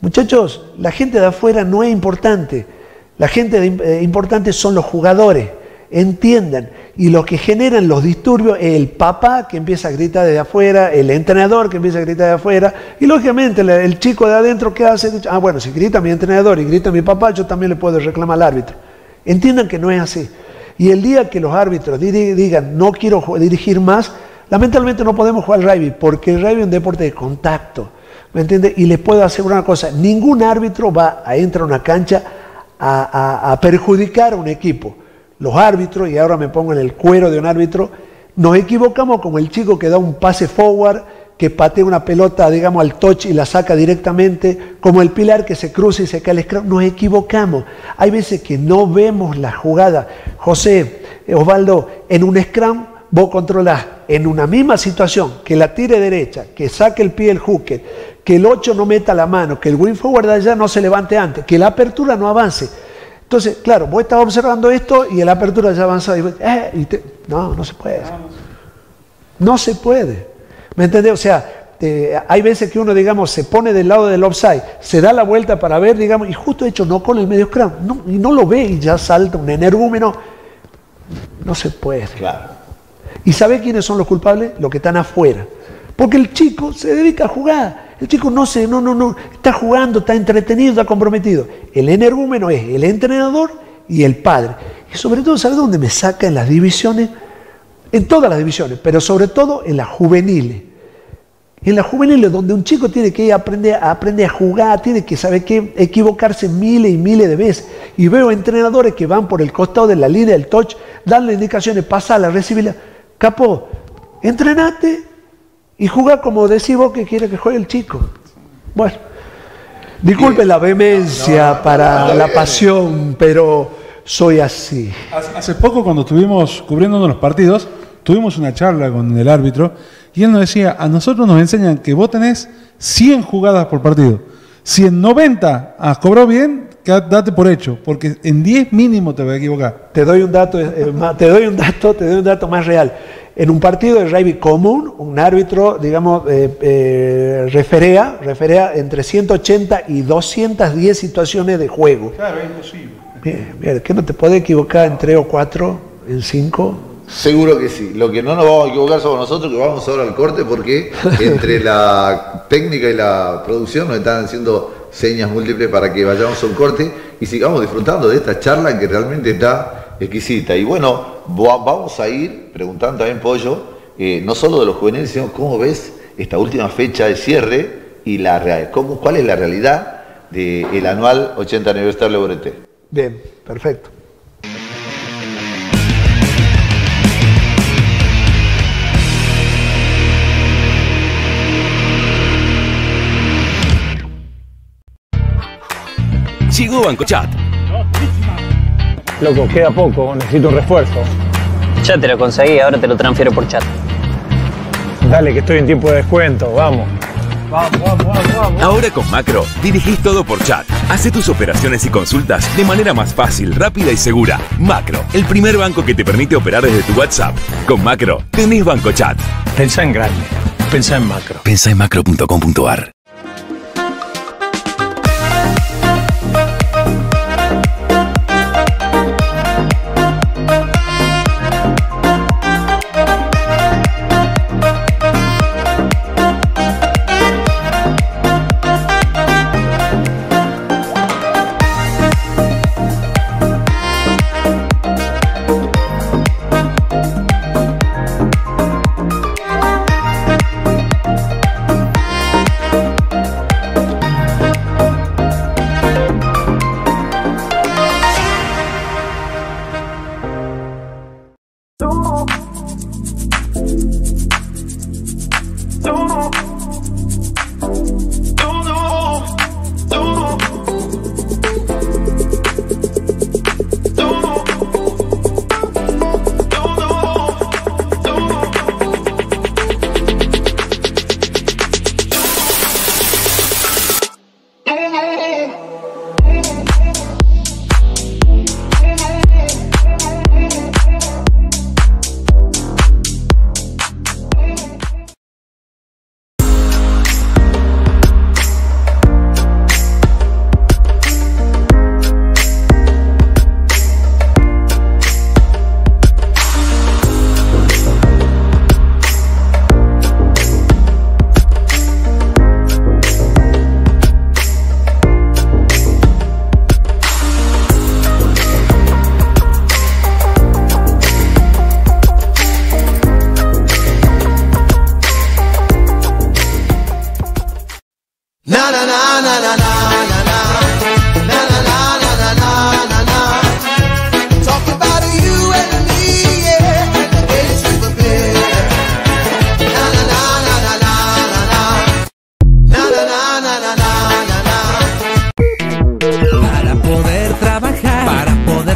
Muchachos, la gente de afuera no es importante. La gente importante son los jugadores, entiendan. Y lo que generan los disturbios es el papá que empieza a gritar desde afuera, el entrenador que empieza a gritar de afuera, y lógicamente el chico de adentro, ¿qué hace? Ah, bueno, si grita mi entrenador y grita mi papá, yo también le puedo reclamar al árbitro. Entiendan que no es así. Y el día que los árbitros digan, no quiero dirigir más, lamentablemente no podemos jugar rugby, porque el rugby es un deporte de contacto, ¿me entiendes? Y les puedo asegurar una cosa, ningún árbitro va a entrar a una cancha a perjudicar a un equipo. Los árbitros, y ahora me pongo en el cuero de un árbitro, nos equivocamos como el chico que da un pase forward, que patea una pelota, digamos, al touch y la saca directamente, como el Pilar que se cruza y se cae el scrum. Nos equivocamos. Hay veces que no vemos la jugada. José, Osvaldo, en un scrum vos controlás en una misma situación, que la tire derecha, que saque el pie del hooker, que el 8 no meta la mano, que el wing forward de allá no se levante antes, que la apertura no avance. Entonces, claro, vos estás observando esto y la apertura ya avanza. No se puede. No se puede. ¿Me entendés? O sea, hay veces que uno, digamos, se pone del lado del offside, se da la vuelta para ver, digamos, y justo de hecho no con el medio scrum, y no lo ve y ya salta un energúmeno. No se puede. Claro. ¿Y sabés quiénes son los culpables? Los que están afuera. Porque el chico se dedica a jugar. El chico no está jugando, está entretenido, está comprometido. El energúmeno es el entrenador y el padre. Y sobre todo, ¿sabés dónde me saca? En las divisiones, en todas las divisiones, pero sobre todo en las juveniles. En las juveniles, donde un chico tiene que aprender a jugar, tiene que saber qué, equivocarse miles y miles de veces. Y veo entrenadores que van por el costado de la línea del touch, darle indicaciones, pasarla, recibirla. Capo, entrenate y jugá como decís vos que quiere que juegue el chico. Bueno, disculpen la vehemencia para la pasión, pero soy así. Hace poco, cuando estuvimos cubriéndonos los partidos, tuvimos una charla con el árbitro y él nos decía, a nosotros nos enseñan que vos tenés 100 jugadas por partido. Si en 90 has cobrado bien, date por hecho, porque en 10 mínimo te vas a equivocar. Te doy un dato, más real. En un partido de rugby común, un árbitro, digamos, referea entre 180 y 210 situaciones de juego. Claro, es imposible. Mira, ¿qué no te podés equivocar en 3 o 4, en 5? Seguro que sí. Lo que no nos vamos a equivocar somos nosotros, que vamos ahora al corte, porque entre la técnica y la producción nos están haciendo señas múltiples para que vayamos a un corte y sigamos disfrutando de esta charla que realmente está exquisita. Y bueno, vamos a ir preguntando también, Pollo, no solo de los juveniles, sino cómo ves esta última fecha de cierre y cuál es la realidad del anual 80 aniversario de WRT. Bien, perfecto. Llegó BancoChat. Loco, queda poco, necesito un refuerzo. Ya te lo conseguí, ahora te lo transfiero por chat. Dale, que estoy en tiempo de descuento, vamos. Vamos. Ahora con Macro, dirigís todo por chat. Hacé tus operaciones y consultas de manera más fácil, rápida y segura. Macro, el primer banco que te permite operar desde tu WhatsApp. Con Macro, tenés BancoChat. Pensá en grande, pensá en Macro. Pensá en macro.com.ar.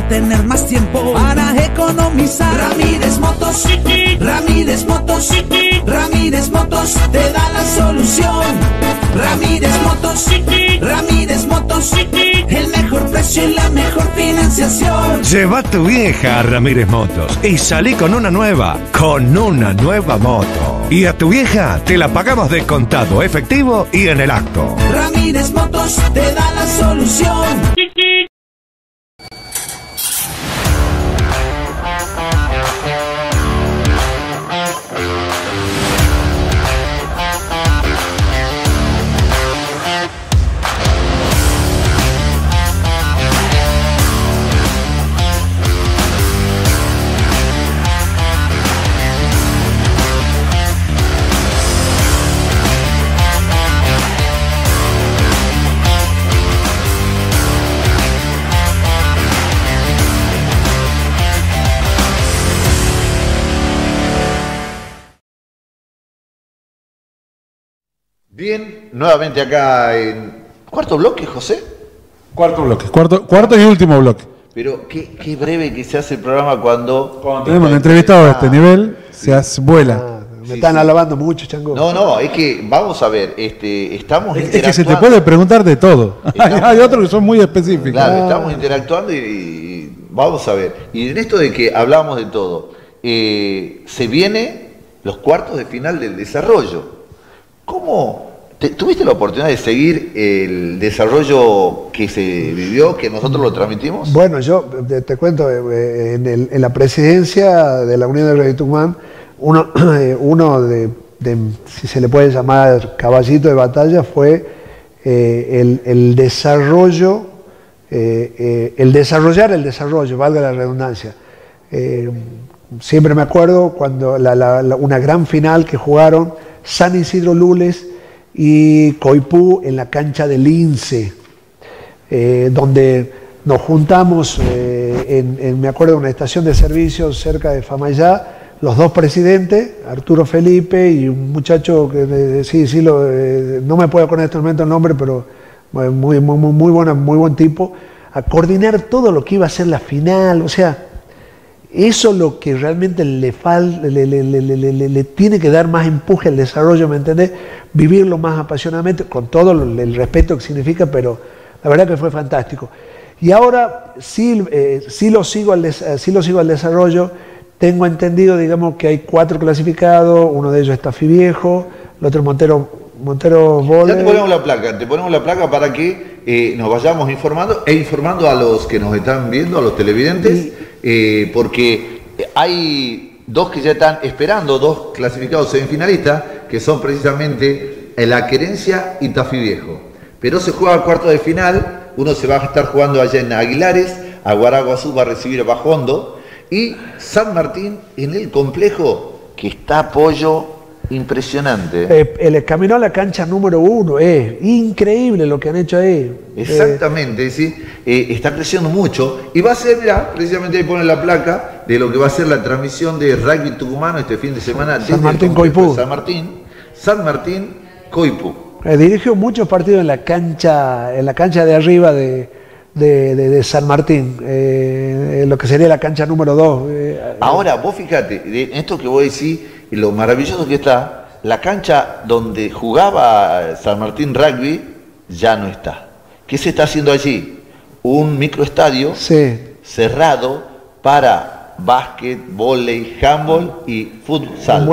Tener más tiempo para economizar. Ramírez Motos, Ramírez Motos, Ramírez Motos te da la solución. Ramírez Motos, Ramírez Motos, el mejor precio y la mejor financiación. Lleva tu vieja a Ramírez Motos y salí con una nueva moto. Y a tu vieja te la pagamos descontado, efectivo y en el acto. Ramírez Motos te da la solución. Bien, nuevamente acá en... ¿Cuarto bloque, José? Cuarto bloque, cuarto y último bloque. Pero qué breve que se hace el programa cuando tenemos un entrevistado de este nivel, sí. Vuela. Me están alabando mucho, Chango. No, es que, vamos a ver, estamos interactuando. Es que se te puede preguntar de todo. Hay otros que son muy específicos. Claro, estamos interactuando y vamos a ver. Y en esto de que hablamos de todo, se vienen los cuartos de final del desarrollo. ¿Cómo? ¿Tuviste la oportunidad de seguir el desarrollo que se vivió, que nosotros lo transmitimos? Bueno, yo te cuento, en la presidencia de la Unión de Rugby de Tucumán, uno de, si se le puede llamar caballito de batalla, fue el desarrollo, el desarrollar el desarrollo, valga la redundancia. Siempre me acuerdo cuando una gran final que jugaron San Isidro Lules y Coipú en la cancha de Lince, donde nos juntamos, me acuerdo, en una estación de servicio cerca de Famayá, los dos presidentes, Arturo Felipe y un muchacho que no me puedo acordar en este momento el nombre, pero muy buen tipo, a coordinar todo lo que iba a ser la final. O sea, eso es lo que realmente le tiene que dar más empuje al desarrollo, ¿me entendés? Vivirlo más apasionadamente, con todo el respeto que significa, pero la verdad que fue fantástico. Y ahora sí lo sigo al desarrollo. Tengo entendido, digamos, que hay 4 clasificados, uno de ellos es Tafi Viejo, el otro es Montero Bolle. Ya te ponemos la placa para que nos vayamos informando e informando a los que nos están viendo, a los televidentes. Porque hay 2 que ya están esperando, 2 clasificados semifinalistas, que son precisamente La Querencia y Tafi Viejo. Pero se juega el cuarto de final, uno se va a estar jugando allá en Aguilares, Aguará va a recibir a Bajondo, y San Martín en el complejo, que está apoyo impresionante. El camino a la cancha número 1, es increíble lo que han hecho ahí. Exactamente, sí. Está creciendo mucho y va a ser, mirá, precisamente ahí pone la placa de lo que va a ser la transmisión de Rugby Tucumano este fin de semana. San Martín Coipú. San Martín Coipú. Dirigió muchos partidos en la cancha de arriba de San Martín, lo que sería la cancha número 2. Ahora, vos fíjate, en esto que vos decís, lo maravilloso que está, la cancha donde jugaba San Martín Rugby ya no está. ¿Qué se está haciendo allí? Un microestadio cerrado para básquet, vóley, handball y futsal. En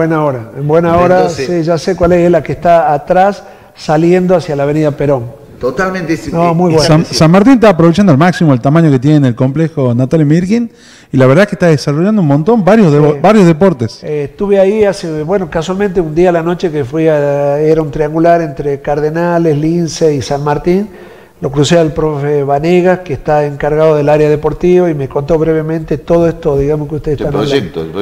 buena hora, entonces, sí, ya sé cuál es la que está atrás saliendo hacia la avenida Perón. Totalmente. No, muy bueno. San Martín está aprovechando al máximo el tamaño que tiene el complejo Natalia Mirkin y la verdad es que está desarrollando un montón, varios deportes. Estuve ahí hace, casualmente un día a la noche que fui era un triangular entre Cardenales, Lince y San Martín. Lo crucé al profe Vanegas, que está encargado del área deportiva, y me contó brevemente todo esto, digamos, que ustedes están hablando.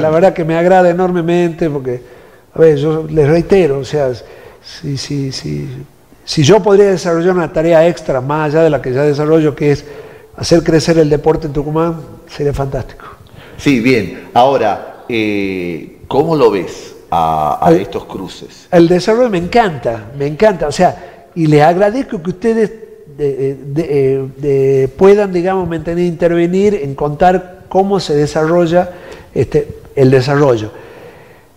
La verdad que me agrada enormemente porque, a ver, yo les reitero, o sea, sí. Si yo podría desarrollar una tarea extra más allá de la que ya desarrollo, que es hacer crecer el deporte en Tucumán, sería fantástico. Sí, bien. Ahora, ¿cómo lo ves a estos cruces? El desarrollo me encanta, me encanta. O sea, y les agradezco que ustedes puedan, digamos, mantener, intervenir en contar cómo se desarrolla el desarrollo.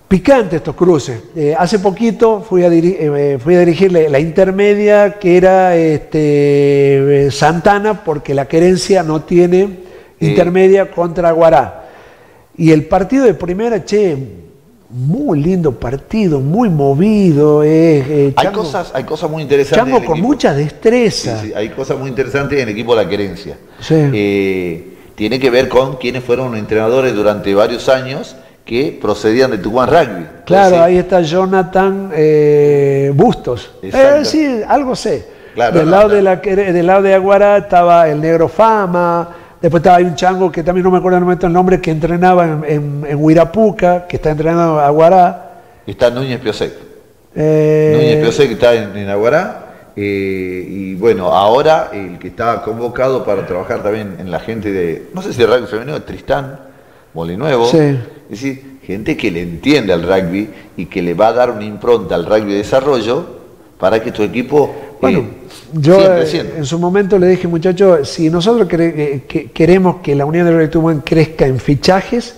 Picante estos cruces. Hace poquito fui a dirigir la intermedia, que era Santana, porque La Querencia no tiene intermedia, contra Aguará. Y el partido de primera, che, muy lindo partido, muy movido. Chango, hay cosas muy interesantes. Chango con mucha destreza. Sí, sí, hay cosas muy interesantes en el equipo de La Querencia. Sí. Tiene que ver con quienes fueron los entrenadores durante varios años que procedían de Tucumán Rugby. Claro, entonces, ahí está Jonathan Bustos. Sí, algo sé. Claro, del lado de Aguará estaba el Negro Fama, después estaba un chango que también no me acuerdo en el momento el nombre, que entrenaba en Huirapuca, que está entrenando a Aguará. Está Núñez Piocek. Núñez Piocek está en Aguará. Y bueno, ahora el que está convocado para trabajar también en la gente de, no sé si de rugby femenino, Tristán Molinuevo. Sí. Es decir, gente que le entiende al rugby y que le va a dar una impronta al rugby de desarrollo para que tu equipo... Bueno, yo en su momento le dije, muchachos, si nosotros queremos que la Unión de Rugby de Tucumán crezca en fichajes,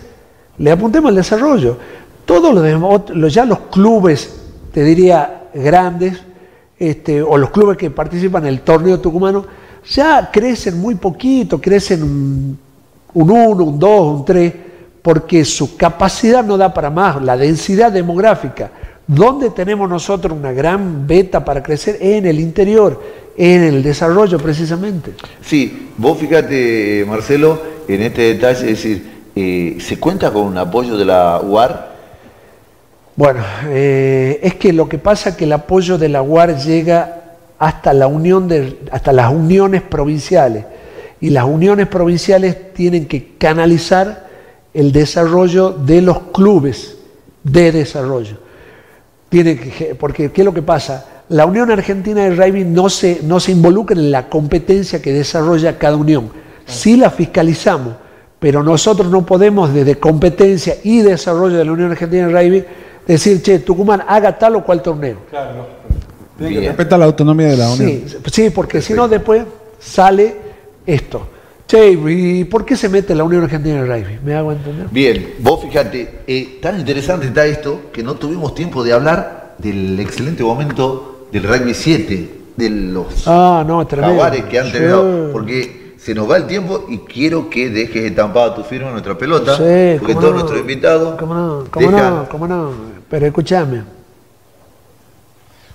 le apuntemos al desarrollo. Todos los demás, ya los clubes, te diría, grandes, o los clubes que participan en el torneo tucumano, ya crecen muy poquito, crecen un 1, un 2, un 3... porque su capacidad no da para más, la densidad demográfica. ¿Dónde tenemos nosotros una gran beta para crecer? En el interior, en el desarrollo precisamente. Sí, vos fíjate, Marcelo, en este detalle, es decir, ¿se cuenta con un apoyo de la UAR? Bueno, es que lo que pasa es que el apoyo de la UAR llega hasta hasta las uniones provinciales, y las uniones provinciales tienen que canalizar el desarrollo de los clubes de desarrollo. Porque, ¿qué es lo que pasa? La Unión Argentina de Rugby no se involucra en la competencia que desarrolla cada unión. Sí la fiscalizamos, pero nosotros no podemos, desde competencia y desarrollo de la Unión Argentina de Rugby, decir, che, Tucumán, haga tal o cual torneo. Claro, no. Tiene que respetar la autonomía de la Unión. Sí, sí, porque si no, después sale esto. Che, ¿y por qué se mete la Unión Argentina en el rugby? ¿Me hago entender? Bien, vos fíjate, tan interesante está esto que no tuvimos tiempo de hablar del excelente momento del rugby 7, de los jaguares que han terminado, porque se nos va el tiempo y quiero que dejes estampada tu firma en nuestra pelota, sí, porque todos nuestros invitados... ¿Cómo no? Pero escúchame.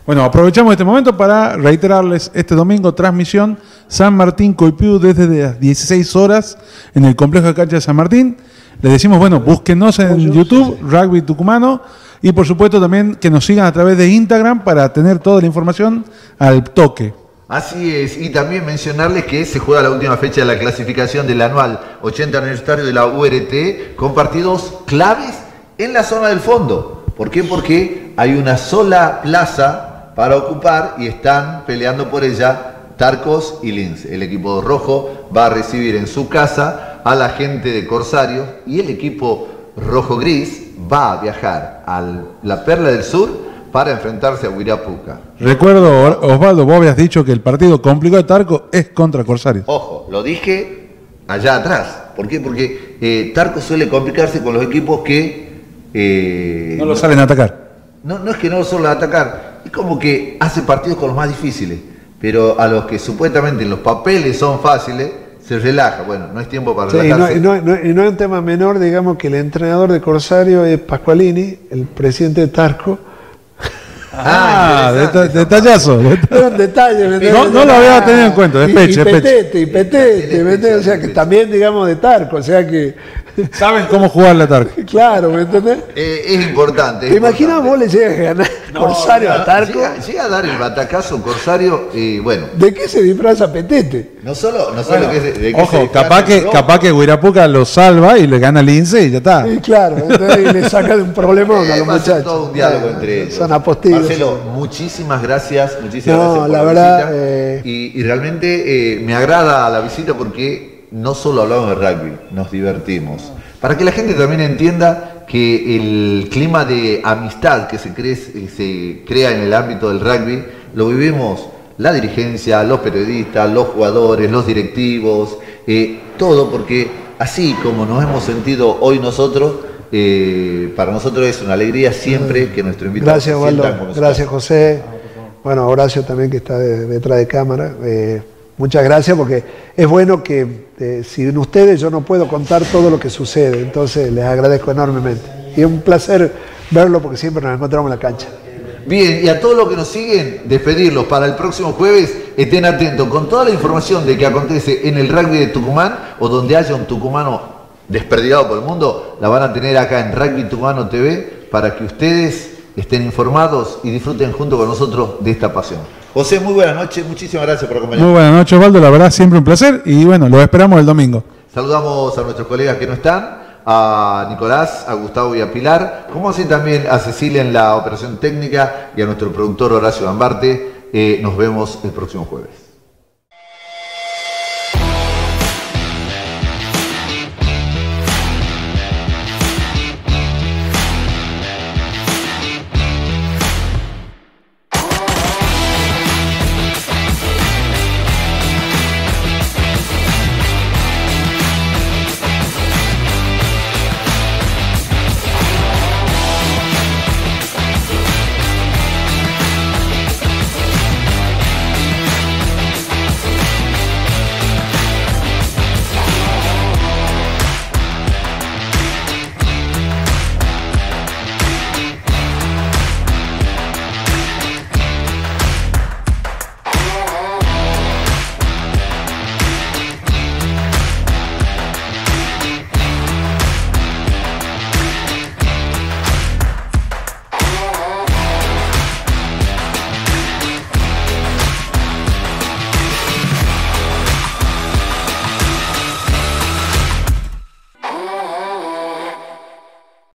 Bueno, aprovechamos este momento para reiterarles este domingo transmisión San Martín Coipú desde las 16 horas en el complejo de cancha de San Martín. Les decimos, bueno, búsquenos en YouTube, Rugby Tucumano, y por supuesto también que nos sigan a través de Instagram para tener toda la información al toque. Así es, y también mencionarles que se juega la última fecha de la clasificación del anual 80 aniversario de la URT con partidos claves en la zona del fondo. ¿Por qué? Porque hay una sola plaza para ocupar y están peleando por ella Tarcos y Lince. El equipo rojo va a recibir en su casa a la gente de Corsario y el equipo rojo-gris va a viajar a la Perla del Sur para enfrentarse a Huirapuca. Recuerdo, Osvaldo, vos habías dicho que el partido complicado de Tarcos es contra Corsario. Ojo, lo dije allá atrás. ¿Por qué? Porque Tarcos suele complicarse con los equipos que... no lo saben atacar. No es que no lo suelen atacar. Es como que hace partidos con los más difíciles, pero a los que supuestamente los papeles son fáciles, se relaja. Bueno, no es tiempo para relajarse. Y no es un tema menor, digamos, que el entrenador de Corsario es Pasqualini, el presidente de Tarco. Detallazo. Detalle. No lo había tenido en cuenta, despeche. Y petete, o sea, que también, digamos, de Tarco, o sea que... Saben cómo jugar la Tarcos. Claro, ¿me entendés? Es importante. ¿Te imaginas vos le llegas a ganar Corsario a Tarcos? Llega a dar el batacazo Corsario y bueno. ¿De qué se disfraza Petete? No solo bueno, que de qué ojo, se capaz que Huirapuca lo salva y le gana Lince y ya está. Y claro, y le saca de un problemón a los muchachos. Todo un diálogo entre ellos. Son apostillos. Marcelo, muchísimas gracias. Muchísimas gracias por la verdad, visita. Y realmente me agrada la visita porque no solo hablamos de rugby, nos divertimos. Para que la gente también entienda que el clima de amistad que se crea en el ámbito del rugby, lo vivimos la dirigencia, los periodistas, los jugadores, los directivos, todo, porque así como nos hemos sentido hoy nosotros, para nosotros es una alegría siempre que nuestro invitado se sienta con nosotros. Gracias, José. Bueno, Horacio también, que está detrás de cámara. Muchas gracias, porque es bueno que sin ustedes yo no puedo contar todo lo que sucede, entonces les agradezco enormemente. Y es un placer verlo porque siempre nos encontramos en la cancha. Bien, y a todos los que nos siguen, despedirlos para el próximo jueves. Estén atentos con toda la información de que acontece en el rugby de Tucumán o donde haya un tucumano desperdigado por el mundo, la van a tener acá en Rugby Tucumano TV para que ustedes estén informados y disfruten junto con nosotros de esta pasión. José, muy buenas noches, muchísimas gracias por acompañarnos. Muy buenas noches, Osvaldo, la verdad siempre un placer y bueno, los esperamos el domingo. Saludamos a nuestros colegas que no están, a Nicolás, a Gustavo y a Pilar, como así también a Cecilia en la operación técnica y a nuestro productor Horacio Gambarte. Nos vemos el próximo jueves.